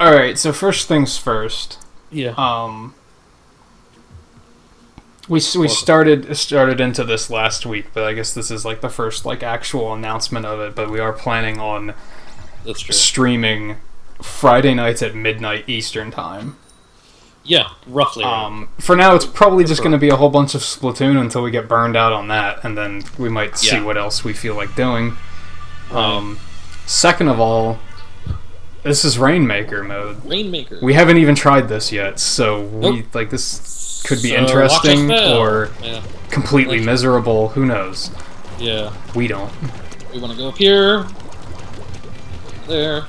Alright, so first things first. Yeah. We started into this last week, but I guess this is like the first like actual announcement of it, but we are planning on streaming Friday nights at midnight Eastern time. Yeah, roughly. For now, it's probably just going to be a whole bunch of Splatoon until we get burned out on that, and then we might see what else we feel like doing. Second of all, this is Rainmaker mode. Rainmaker. We haven't even tried this yet, so we like this could be interesting or completely miserable. Who knows? Yeah. We don't. We want to go up here. There.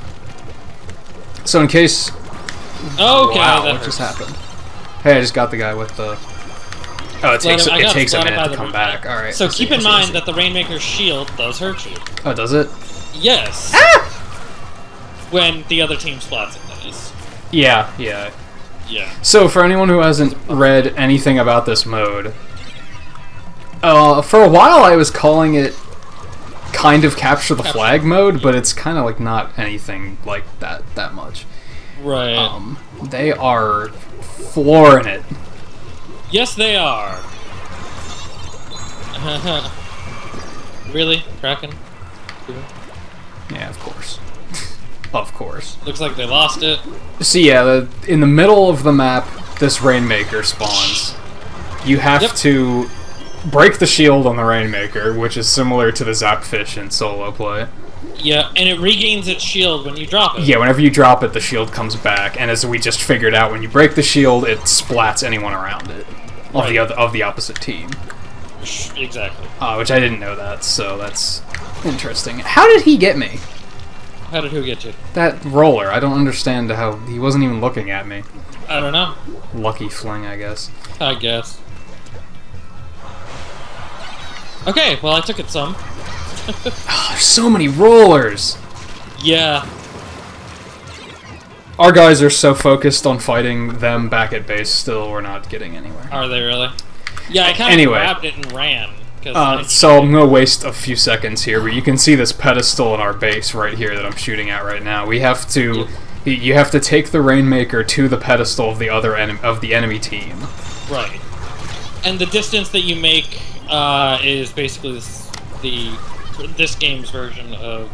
So in case... Okay, wow, that just happened. Hey, I just got the guy with the... Oh, it takes a minute to come back. All right. So keep in mind that the Rainmaker's shield does hurt you. Oh, does it? Yes. Ah! When the other team splats it, that is. Yeah, yeah. Yeah. So for anyone who hasn't read anything about this mode, for a while I was calling it kind of capture the flag mode, but it's kind of like not anything like that much. Right. They are flooring it. Yes, they are. Really? Kraken? Yeah, of course. Of course. Looks like they lost it. So yeah, in the middle of the map, this Rainmaker spawns. You have to break the shield on the Rainmaker, which is similar to the Zapfish in solo play. Yeah, and it regains its shield when you drop it. Yeah, whenever you drop it, the shield comes back, and as we just figured out, when you break the shield, it splats anyone around it of the opposite team. Exactly. Which I didn't know that, so that's interesting. How did he get me? How did who get you? That roller. I don't understand how he wasn't even looking at me. I don't know. Lucky fling, I guess. I guess. Okay, well, I took it some. Oh, there's so many rollers! Yeah. Our guys are so focused on fighting them back at base still, we're not getting anywhere. Are they really? Yeah, I kind of grabbed it and ran. So I'm going to waste a few seconds here, but you can see this pedestal in our base right here that I'm shooting at right now. We have to... You have to take the Rainmaker to the pedestal of the other enemy team. Right. And the distance that you make is basically this game's version of...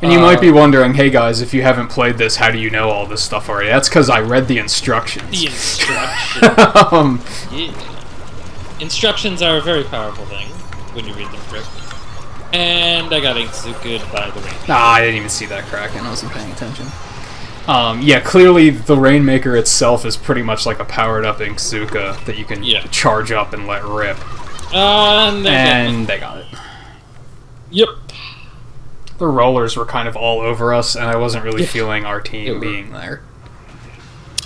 And you might be wondering, hey guys, if you haven't played this, how do you know all this stuff already? That's because I read the instructions. The instructions. Yeah. Instructions are a very powerful thing when you read them correctly. And I got Inkzooka by the Rainmaker. Nah, I didn't even see that Kraken. I wasn't paying attention. Yeah, clearly the Rainmaker itself is pretty much like a powered-up Inkzooka that you can charge up and let rip. And they got it. Yep. The rollers were kind of all over us, and I wasn't really feeling our team being there.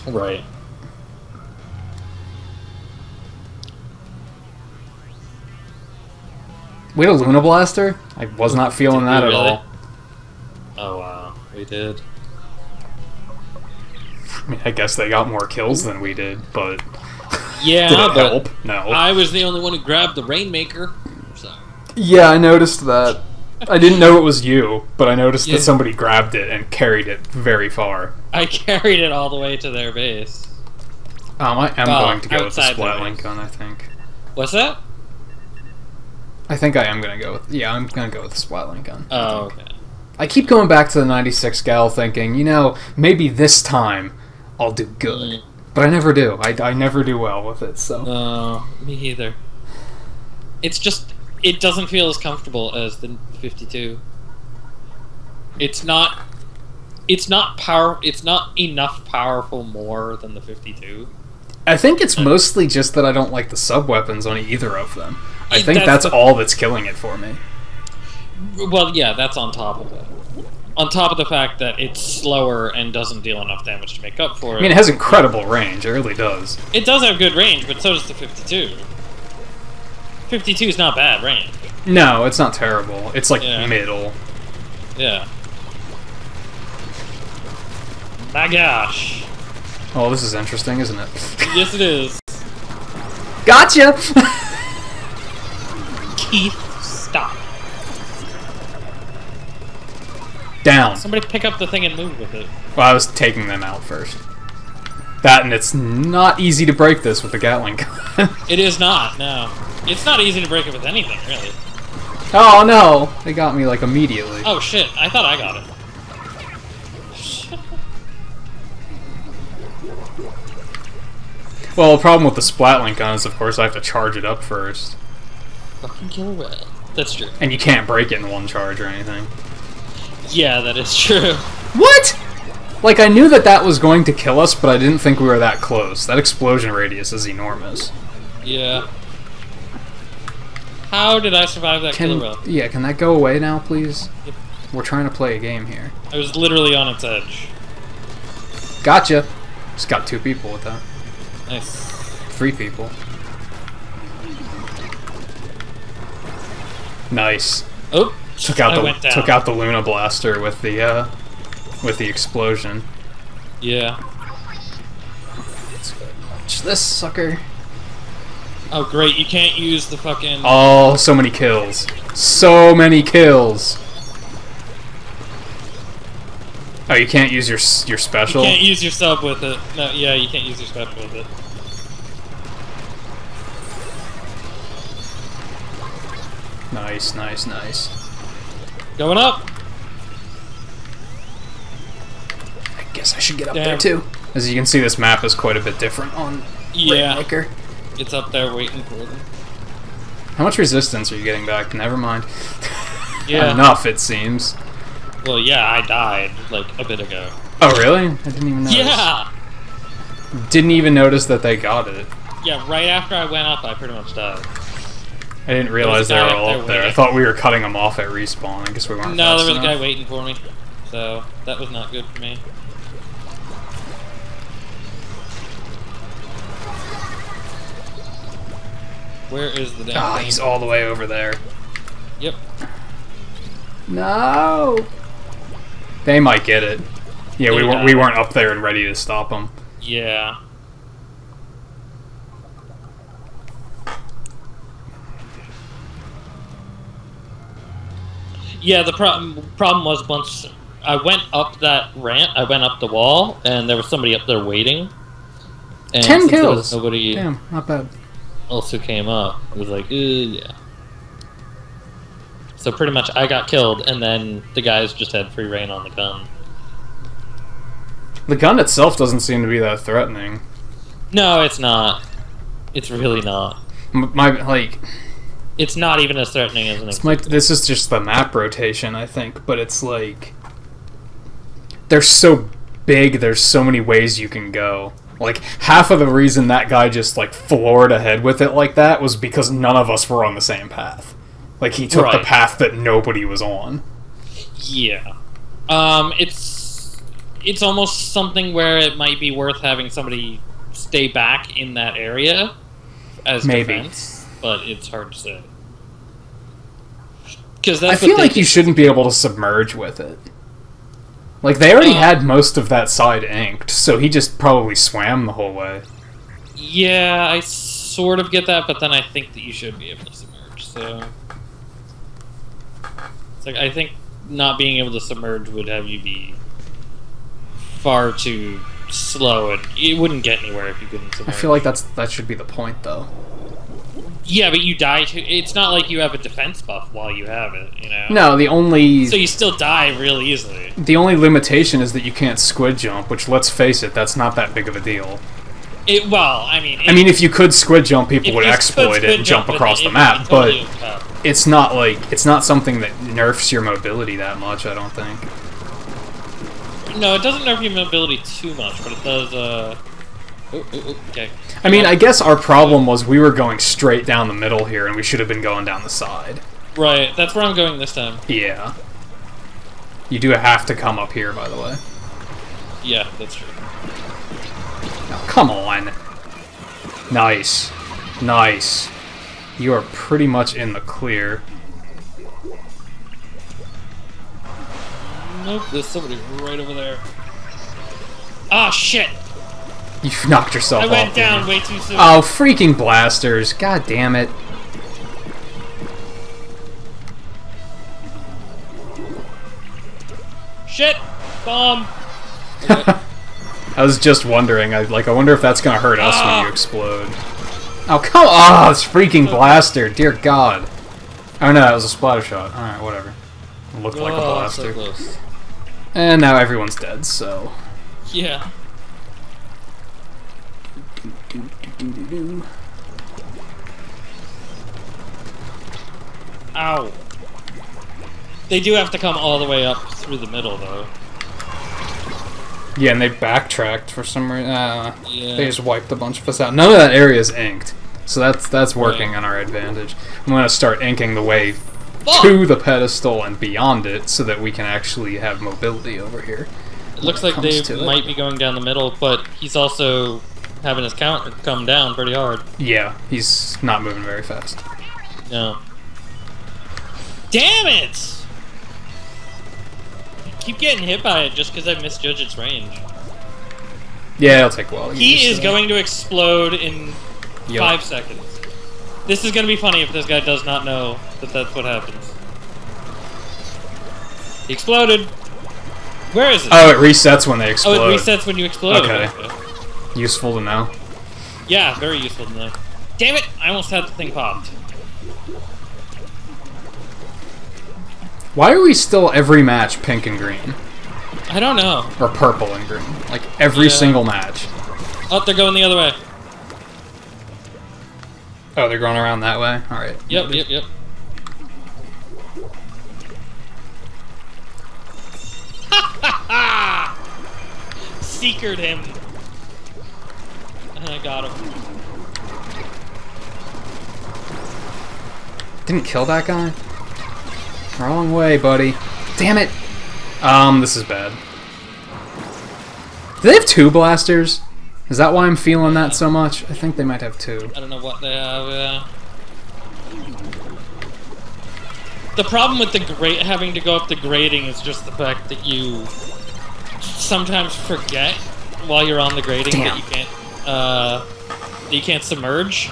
Right. We had a Luna Blaster? I was not feeling that at all. Oh, wow. We did. I mean, I guess they got more kills than we did, but... Yeah, did it help? No. I was the only one who grabbed the Rainmaker. So. Yeah, I noticed that. I didn't know it was you, but I noticed that somebody grabbed it and carried it very far. I carried it all the way to their base. I am going to go with the Splatling gun, I think. What's that? I think I am going to go with... Yeah, I'm going to go with the Splatling gun. Oh, okay. I keep going back to the 96 gal thinking, you know, maybe this time I'll do good. But I never do. I never do well with it, so... No, me either. It's just... It doesn't feel as comfortable as the 52. It's not enough powerful more than the 52. I think it's mostly just that I don't like the sub-weapons on either of them. I think that's all that's killing it for me. Well, yeah, that's on top of it. On top of the fact that it's slower and doesn't deal enough damage to make up for it. I mean, it has incredible range. It really does. It does have good range, but so does the 52. 52 is not bad range. No, it's not terrible. It's like middle. Yeah. My gosh. Oh, this is interesting, isn't it? Yes, it is. Gotcha! Keith, stop. down. Somebody pick up the thing and move with it. Well, I was taking them out first. That, and it's not easy to break this with the Gatling gun. It is not, no. It's not easy to break it with anything, really. Oh, no! They got me, like, immediately. Oh, shit. I thought I got it. Well, the problem with the Splatling gun is, of course, I have to charge it up first. Fucking kill it. That's true. And you can't break it in one charge or anything. Yeah, that is true. What?! Like, I knew that that was going to kill us, but I didn't think we were that close. That explosion radius is enormous. Yeah. How did I survive that killer whale? Yeah, can that go away now, please? Yep. We're trying to play a game here. I was literally on its edge. Gotcha! Just got two people with that. Nice. Three people. Nice. Oh! Took out the Luna Blaster with the explosion. Yeah. Let's go punch this sucker. Oh great, you can't use the fucking... Oh, so many kills. So many kills! Oh, you can't use your special? You can't use your sub with it. No, yeah, you can't use your special with it. Nice, nice, nice. Going up! I guess I should get up there too. As you can see, this map is quite a bit different on Rainmaker. It's up there waiting for them. How much resistance are you getting back? Never mind. Yeah. Enough, it seems. Well, yeah, I died, like, a bit ago. Oh, really? I didn't even notice. Yeah! Didn't even notice that they got it. Yeah, right after I went up, I pretty much died. I didn't realize they were all up there. I thought we were cutting them off at respawn. I guess we weren't. No, there was a guy waiting for me. So, that was not good for me. Where is the damn thing? He's all the way over there. Yep. No! They might get it. Yeah, we weren't up there and ready to stop them. Yeah. Yeah, the problem was once I went up that ramp, I went up the wall, and there was somebody up there waiting. And 10 kills! Nobody... Damn, not bad. Also came up. It was like, yeah. So pretty much I got killed, and then the guys just had free reign on the gun. The gun itself doesn't seem to be that threatening. No, it's not. It's really not. It's not even as threatening as an Inkzooka. This is just the map rotation, I think, but it's like... They're so big, there's so many ways you can go. Like, half of the reason that guy just, like, floored ahead with it like that was because none of us were on the same path. Like, he took the path that nobody was on. Yeah. It's almost something where it might be worth having somebody stay back in that area as defense, but it's hard to say. 'Cause that's I feel like you shouldn't be able to submerge with it. Like, they already had most of that side inked, so he just probably swam the whole way. Yeah, I sort of get that, but then I think that you should be able to submerge, so... It's like, I think not being able to submerge would have you be far too slow, and it wouldn't get anywhere if you couldn't submerge. I feel like that should be the point, though. Yeah, but you die too. It's not like you have a defense buff while you have it, you know? No, the only... So you still die really easily. The only limitation is that you can't squid jump, which, let's face it, that's not that big of a deal. Well, I mean... if you could squid jump, people would exploit it and jump across the map, but it's not like... It's not something that nerfs your mobility that much, I don't think. No, it doesn't nerf your mobility too much, but it does, Ooh, okay. I mean, I guess our problem was we were going straight down the middle here, and we should have been going down the side. Right, that's where I'm going this time. Yeah. You do have to come up here, by the way. Yeah, that's true. Now, come on. Nice. Nice. You are pretty much in the clear. Nope, there's somebody right over there. Ah, shit! You knocked yourself off. I went down way too soon. Oh, freaking blasters. God damn it. Shit! Bomb! I was just wondering. I wonder if that's gonna hurt us when you explode. Oh, come on! It's freaking blaster! Dear God! Oh no, it was a splatter shot. Alright, whatever. It looked like a blaster. So close. And now everyone's dead, so... Yeah. Ow. They do have to come all the way up through the middle, though. Yeah, and they backtracked for some reason. Yeah. They just wiped a bunch of us out. None of that area is inked, so that's working on our advantage. I'm gonna start inking the way to the pedestal and beyond it, so that we can actually have mobility over here. It looks like they might be going down the middle, but he's also having his count come down pretty hard. Yeah, he's not moving very fast. No. Damn it! Keep getting hit by it just because I misjudged its range. Yeah, it'll take a while. He is going to explode in 5 seconds. This is going to be funny if this guy does not know that that's what happens. He exploded. Where is it? Oh, it resets when they explode. Oh, it resets when you explode. Okay. Useful to know. Yeah, very useful to know. Damn it! I almost had the thing popped. Why are we still every match pink and green? I don't know. Or purple and green. Like every single match. Oh, they're going the other way. Oh, they're going around that way? Alright. Yep, yep, yep. Ha ha ha! Seekered him. And I got him. Didn't kill that guy? Wrong way, buddy. Damn it! This is bad. Do they have 2 blasters? Is that why I'm feeling that so much? I think they might have 2. I don't know what they have, The problem with the having to go up the grading is just the fact that you sometimes forget while you're on the grading that you can't submerge.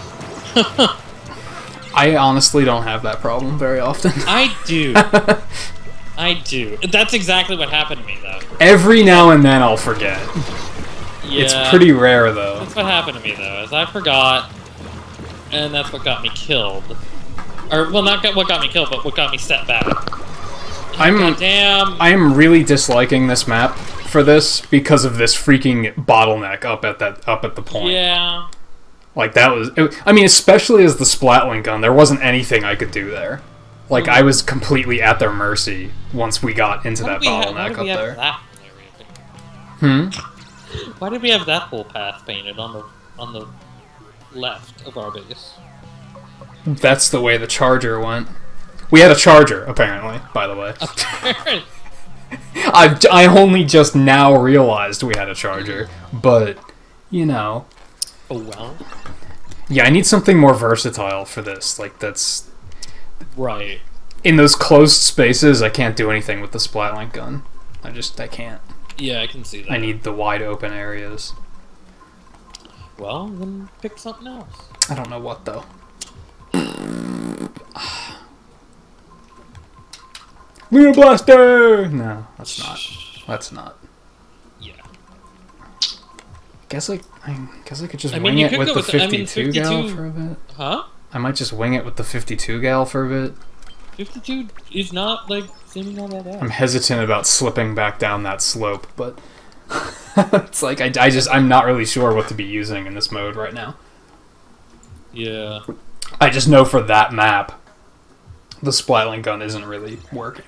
I honestly don't have that problem very often. I do. I do. That's exactly what happened to me, though. Every now and then I'll forget. Yeah. It's pretty rare, though. That's what happened to me, though, is I forgot, and that's what got me killed. Or, well, not what got me killed, but what got me set back. I'm really disliking this map for this because of this freaking bottleneck up at the point. Yeah. Like, that was... I mean, especially as the Splatling gun, there wasn't anything I could do there. Like, I was completely at their mercy once we got into that bottleneck up there. Why did we have that whole path painted on the left of our base? That's the way the charger went. We had a charger, apparently, by the way. I only just now realized we had a charger, but, you know... Oh, well. Yeah, I need something more versatile for this. Like, that's... Right. In those closed spaces, I can't do anything with the Splatling gun. I can't. Yeah, I can see that. I need the wide open areas. Well, then pick something else. I don't know what, though. Luna Blaster! No, that's not. That's not. Yeah. I guess I could just wing it with the 52 gal for a bit. Huh? I might just wing it with the 52 gal for a bit. 52 is not, like, seeming all that out. I'm hesitant about slipping back down that slope, but... it's like, I'm not really sure what to be using in this mode right now. Yeah. I just know for that map, the Splatling gun isn't really working.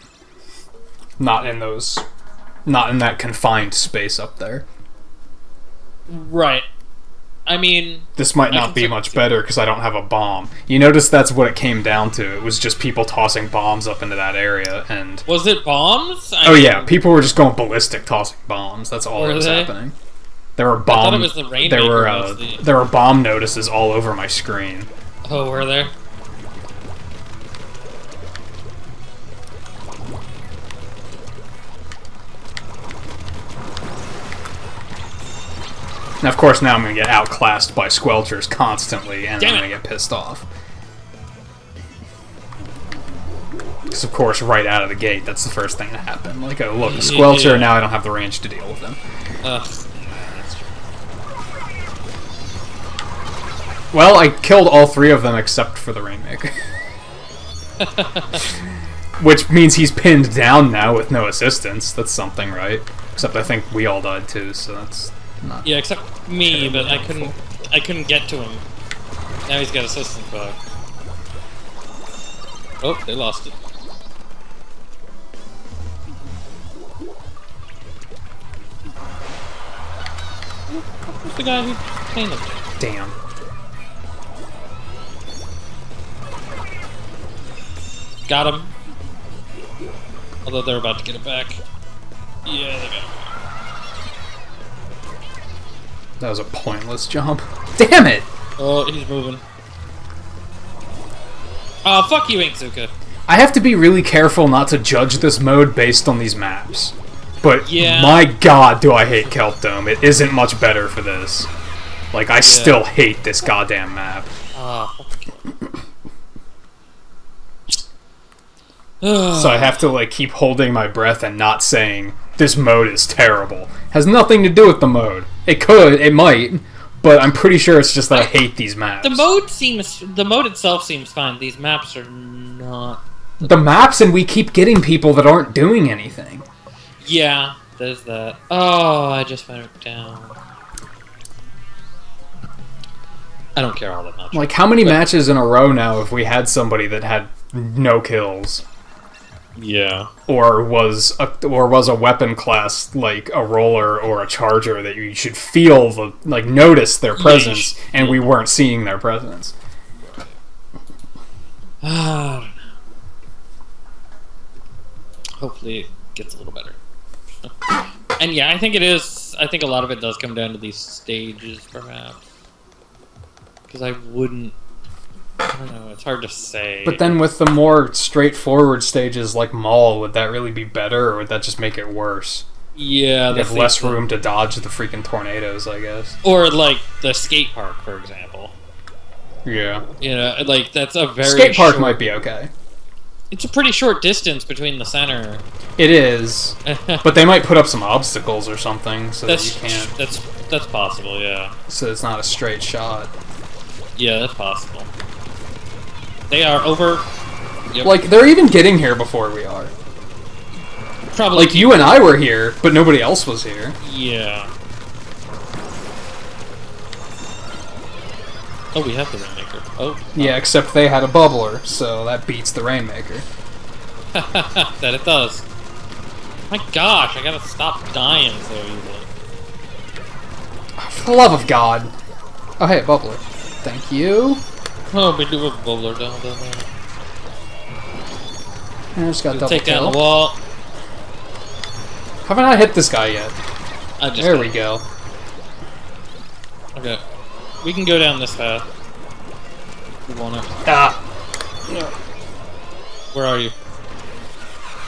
Not in that confined space up there. Right. I mean... This might not be much better because I don't have a bomb. You notice that's what it came down to. It was just people tossing bombs up into that area and... Was it bombs? Oh yeah, people were just going ballistic tossing bombs. That's all that was happening. There were bomb... I thought it was the Rainmaker. There were bomb notices all over my screen. Oh, were there? Now, of course, now I'm going to get outclassed by squelchers constantly, and I'm going to get pissed off. because of course right out of the gate that's the first thing that happened. Like, oh look, a squelcher, yeah. Now I don't have the range to deal with them. Ugh. Well, I killed all three of them except for the Rainmaker. Which means he's pinned down now with no assistance. That's something, right? Except I think we all died too, so that's not... Yeah, except me, but I couldn't get to him. Now he's got assistance bug. Oh, they lost it. Who's the guy who came up there? Damn. Got him. Although they're about to get it back. Yeah, they got it. That was a pointless jump. Damn it! Oh, he's moving. Oh, fuck you, Inkzooka. I have to be really careful not to judge this mode based on these maps. But yeah. My god, do I hate Kelp Dome. It isn't much better for this. Like, I still hate this goddamn map. So I have to like keep holding my breath and not saying this mode is terrible. Has nothing to do with the mode. It could, it might, but I'm pretty sure it's just that I hate these maps. The mode itself seems fine. These maps are not. The maps, and we keep getting people that aren't doing anything. Yeah, there's that. Oh, I just went down. I don't care all that much. Like how many matches in a row now if we had somebody that had no kills? Yeah. Or was a weapon class like a roller or a charger that you should feel the notice their presence, yeah, and we weren't seeing their presence. I don't know. Hopefully it gets a little better. And yeah, I think it is. I think a lot of it does come down to these stages, perhaps. Because I don't know, it's hard to say. But then with the more straightforward stages like Maul, would that really be better, or would that just make it worse? Yeah. You have less room to dodge the freaking tornadoes, I guess. Or like the skate park, for example. Yeah. You know, like that's a very skate park short... might be okay. It's a pretty short distance between the center. It is. But they might put up some obstacles or something so that you can't... That's possible, yeah. So it's not a straight shot. Yeah, that's possible. They are over. Yep. Like, they're even getting here before we are. Probably. Like, you and I were here, but nobody else was here. Yeah. Oh, we have the Rainmaker. Oh. Yeah, except they had a bubbler, so that beats the Rainmaker. That it does. My gosh, I gotta stop dying so easily. For the love of God. Oh, hey, a bubbler. Thank you. Oh, we do have a bubbler down there. I just got double kill. Take down the wall. Haven't I hit this guy yet? There we go. Okay. We can go down this path. We wanna. Ah! Where are you?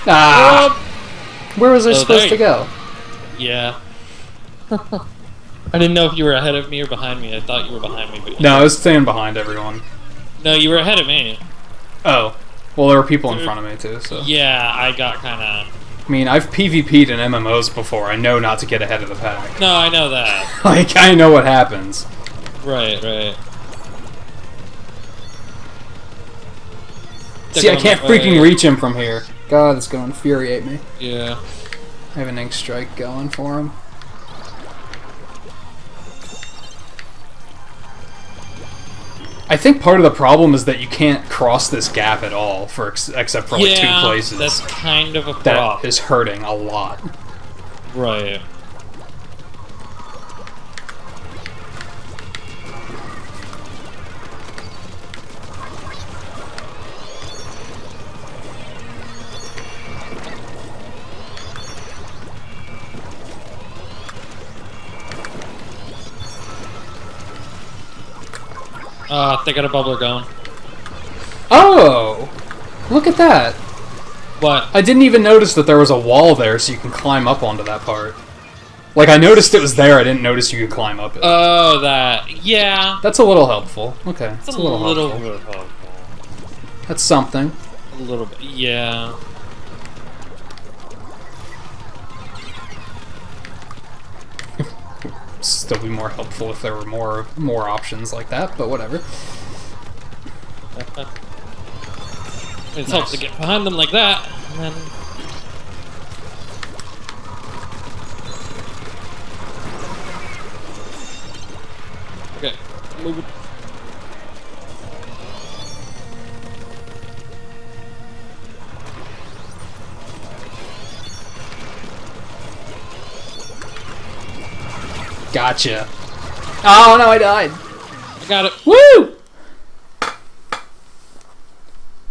Ah! Where was I supposed to go? Yeah. I didn't know if you were ahead of me or behind me. I thought you were behind me. But no, I was staying behind everyone. No, you were ahead of me. Oh. Well, there were people in front of me, too, so... Yeah, I got kind of... I mean, I've PvP'd in MMOs before. I know not to get ahead of the pack. No, I know that. Like, I know what happens. Right, right. See, I can't freaking reach him from here. God, it's going to infuriate me. Yeah. I have an ink strike going for him. I think part of the problem is that you can't cross this gap at all, for except for like two places. That's kind of a problem. That is hurting a lot. Right. They got a bubbler going. Oh! Look at that! What? I didn't even notice that there was a wall there so you can climb up onto that part. Like, I noticed it was there, I didn't notice you could climb up it. Oh, that. Yeah. That's a little helpful. Okay. It's a little helpful. That's something. A A little bit, yeah. Still be more helpful if there were more options like that, but whatever. It nice. Helps to get behind them like that, and then... Okay, move it. Gotcha. Oh no, I died. I got it. Woo!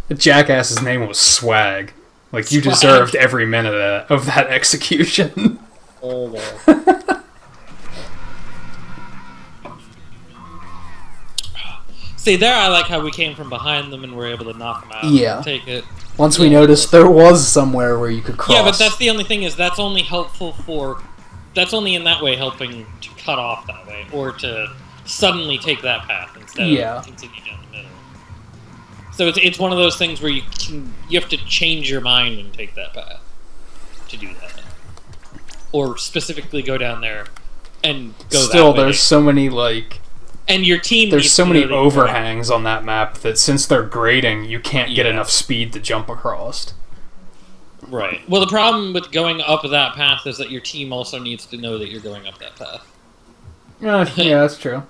The jackass's name was Swag. Like, you deserved every minute of that execution. Oh no. See, there I like how we came from behind them and were able to knock them out. Yeah. And take it. Once we noticed there was somewhere where you could cross. Yeah, but that's the only thing is that's only helpful for... That's only in that way helping to cut off that way, or to suddenly take that path instead of continue down the middle. So it's one of those things where you have to change your mind and take that path to do that, or specifically go down there and go. Still, that way. There's so many like, and your team. There's so many overhangs on that map that since they're grading, you can't get enough speed to jump across. Right. Well, the problem with going up that path is that your team also needs to know that you're going up that path. Yeah, that's true.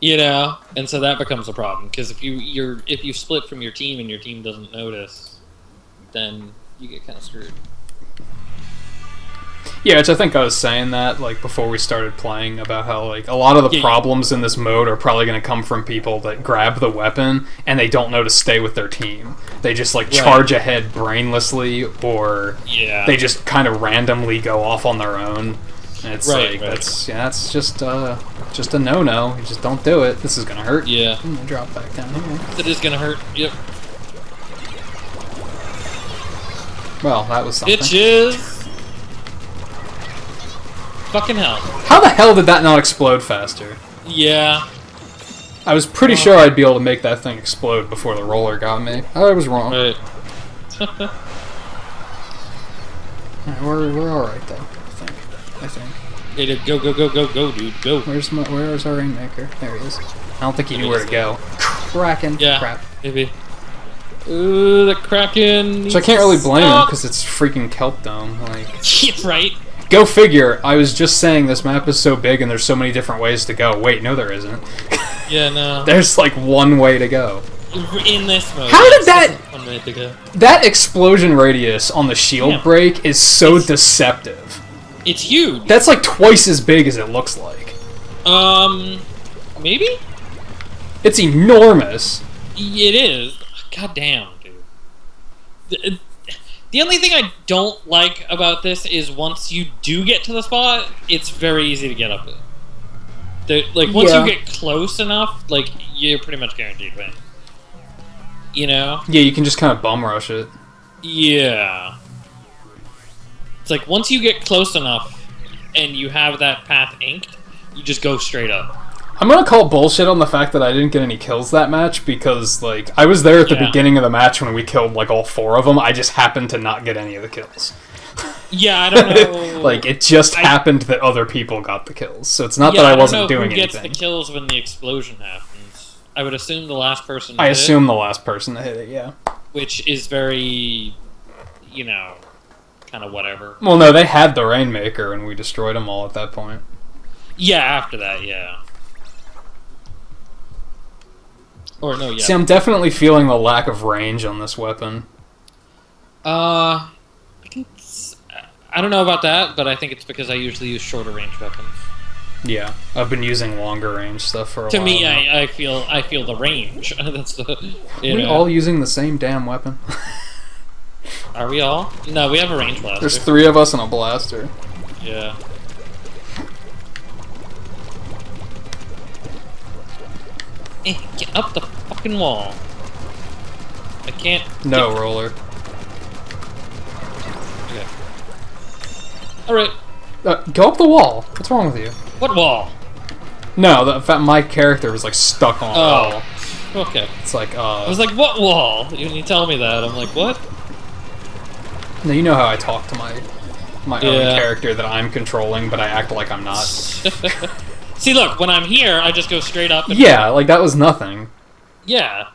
You know, and so that becomes a problem because if you split from your team and your team doesn't notice, then you get kind of screwed. Yeah, which I think I was saying that like before we started playing about how like a lot of the problems in this mode are probably going to come from people that grab the weapon and they don't know to stay with their team. They just like charge ahead brainlessly, or they just kind of randomly go off on their own. And it's like that's just a no-no. You just don't do it. This is going to hurt. Yeah. I'm going to drop back down here. It is going to hurt. Yep. Well, that was something. Bitches. Fucking hell. How the hell did that not explode faster? Yeah. I was pretty sure I'd be able to make that thing explode before the roller got me. I was wrong. Right. Alright, we're alright though, I think. Yeah, go, dude, go. Where's our Rainmaker? There he is. I don't think he knew where to go. Kraken. Yeah, crap. Maybe. Ooh, the Kraken. So I can't really blame him because it's freaking Kelp Dome, like. It's right. Go figure, I was just saying this map is so big and there's so many different ways to go. Wait, no there isn't. Yeah, no. There's like one way to go. In this mode. How did that... One way to go. That explosion radius on the shield break is so deceptive. It's huge. That's like twice as big as it looks like. Maybe? It's enormous. It is. God damn, dude. The only thing I don't like about this is once you do get to the spot, it's very easy to get up it. Like, once you get close enough, like, you're pretty much guaranteed win. You know? Yeah, you can just kind of bum rush it. Yeah. It's like, once you get close enough and you have that path inked, you just go straight up. I'm gonna call bullshit on the fact that I didn't get any kills that match because, like, I was there at the beginning of the match when we killed, like, all four of them. I just happened to not get any of the kills. Yeah, I don't know. Like, it just happened that other people got the kills. So it's not that I wasn't doing anything. I don't know who gets the kills when the explosion happens. I would assume the last person to hit it. I assume the last person to hit it, yeah. Which is very, you know, kind of whatever. Well, no, they had the Rainmaker and we destroyed them all at that point. Yeah, after that, yeah. Or no, yeah. See, I'm definitely feeling the lack of range on this weapon. I don't know about that, but I think it's because I usually use shorter range weapons. Yeah, I've been using longer range stuff for a while. To me, I feel the range. That's the. Are we all using the same damn weapon? Are we all? No, we have a range blaster. There's three of us and a blaster. Yeah. Get up the fucking wall. I can't... No, roller. Okay. Alright. Go up the wall. What's wrong with you? What wall? No, my character was like stuck on the wall. Okay. It's like, I was like, what wall? When you tell me that, I'm like, what? No, you know how I talk to my own character that I'm controlling, but I act like I'm not. See, look, when I'm here, I just go straight up. And yeah, like, that was nothing. Yeah.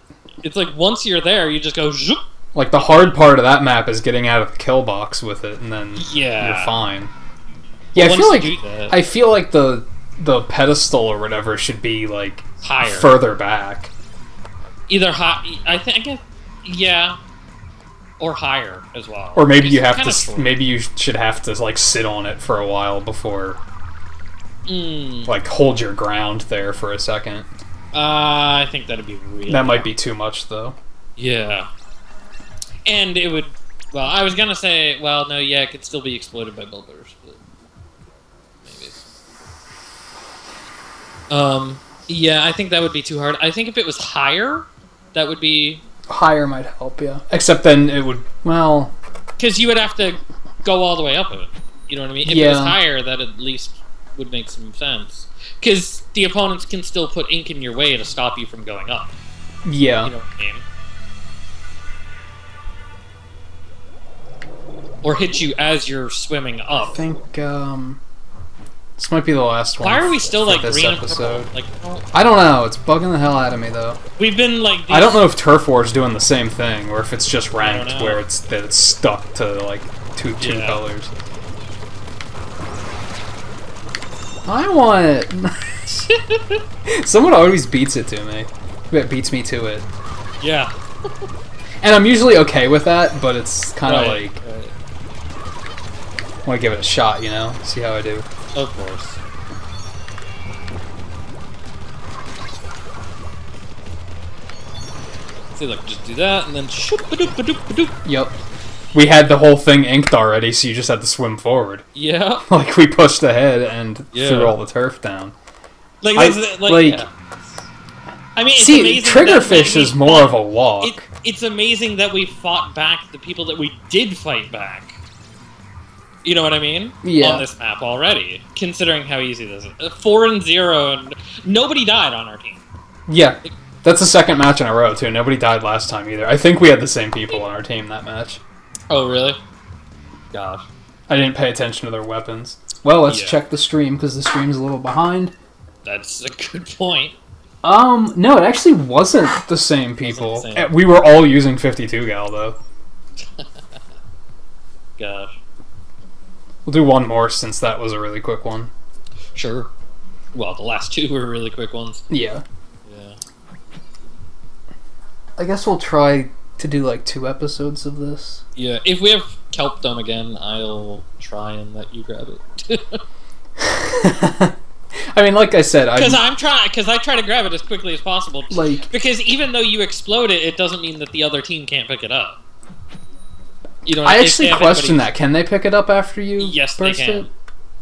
It's like, once you're there, you just go, zoop. Like, the hard part of that map is getting out of the kill box with it, and then you're fine. Yeah, well, I feel like the pedestal or whatever should be, like, higher. Further back. Either high, I think, yeah, or higher as well. Or maybe you have to, maybe you should have to, like, sit on it for a while before, like, hold your ground there for a second. I think that'd be really. That might be too much, though. Yeah. And it would, well, I was gonna say, well, no, yeah, it could still be exploded by bubblers, but maybe. Yeah, I think that would be too hard. I think if it was higher, that would be... Higher might help, yeah. Except then it would, well... Because you would have to go all the way up of it. You know what I mean? If it was higher, that at least would make some sense. Because the opponents can still put ink in your way to stop you from going up. Yeah. You know what I mean? Or hit you as you're swimming up. I think, this might be the last one. Why are we still like green episode? Like, I don't know. It's bugging the hell out of me though. We've been like. These... I don't know if Turf War is doing the same thing, or if it's just ranked where it's that it's stuck to like two colors. I want it. Someone always beats it to me. It beats me to it. Yeah. And I'm usually okay with that, but it's kind of like. Right. I want to give it a shot, you know? See how I do. Of course. See, look, just do that, and then shoop-a-doop-a-doop-a-doop. Yep. We had the whole thing inked already, so you just had to swim forward. Yeah. Like, we pushed ahead and threw all the turf down. Like, I mean, it's amazing. Triggerfish is more of a walk. It's amazing that we fought back the people that we did fight back. You know what I mean? Yeah. On this map already, considering how easy this is. 4-0, and nobody died on our team. Yeah. That's the second match in a row, too. Nobody died last time, either. I think we had the same people on our team that match. Oh, really? Gosh. I didn't pay attention to their weapons. Well, let's check the stream, because the stream's a little behind. That's a good point. No, it actually wasn't the same people. We were all using 52 gal, though. Gosh. We'll do one more since that was a really quick one. Sure. Well, the last two were really quick ones. Yeah. Yeah. I guess we'll try to do like 2 episodes of this. Yeah. If we have Kelp Dome again, I'll try and let you grab it. I mean, like I said, because I try to grab it as quickly as possible. Like, because even though you explode it, it doesn't mean that the other team can't pick it up. You know, I actually question that. Can they pick it up after you burst they can. It?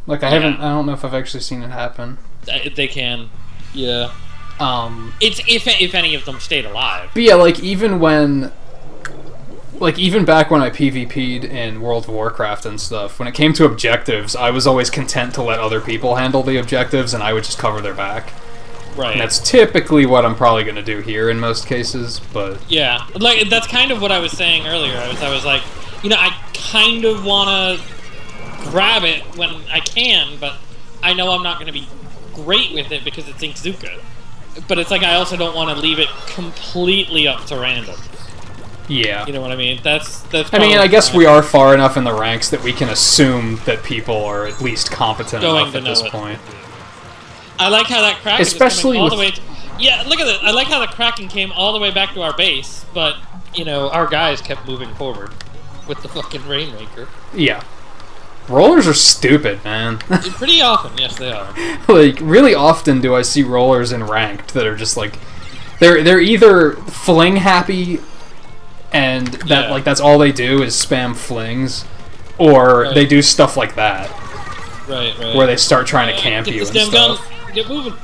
Like, I don't know if I've actually seen it happen. They can. Yeah. It's if any of them stayed alive. But yeah, like, even when... Like, even back when I PvP'd in World of Warcraft and stuff, when it came to objectives, I was always content to let other people handle the objectives, and I would just cover their back. Right. And that's typically what I'm probably going to do here in most cases, but... Yeah. Like, that's kind of what I was saying earlier. I was like... You know, I kind of want to grab it when I can, but I know I'm not going to be great with it because it's Inkzooka. But it's like I also don't want to leave it completely up to random. Yeah. You know what I mean? That's I mean, I guess we are far enough in the ranks that we can assume that people are at least competent enough at this point. I like how that Kraken especially all the way... Yeah, look at that. I like how the Kraken came all the way back to our base, but, you know, our guys kept moving forward. With the fucking Rainmaker. Yeah. Rollers are stupid, man. Pretty often, yes they are. Like, really often do I see rollers in ranked that are just like... They're either fling happy, and that like that's all they do is spam flings, or they do stuff like that. Right, right. Where they start trying to camp you and stuff. Get moving.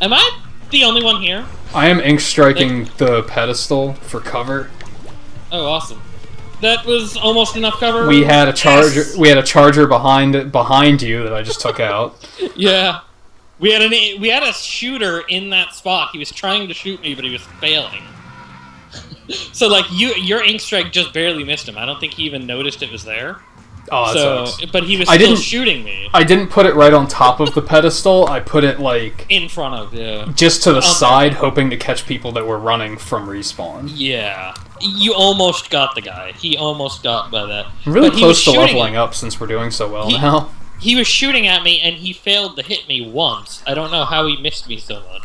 Am I the only one here? I am ink striking the pedestal for cover. Oh, awesome. That was almost enough cover. We had a charger. Yes. We had a charger behind you that I just took out. Yeah, We had a shooter in that spot. He was trying to shoot me, but he was failing. So like your ink strike just barely missed him. I don't think he even noticed it was there. Oh, that sucks. But he was still shooting me. I didn't put it right on top of the pedestal. I put it like in front of, yeah, just to the side, hoping to catch people that were running from respawn. Yeah, you almost got the guy. He almost got by that. I'm really close to leveling up since we're doing so well now. He was shooting at me and he failed to hit me once. I don't know how he missed me so much.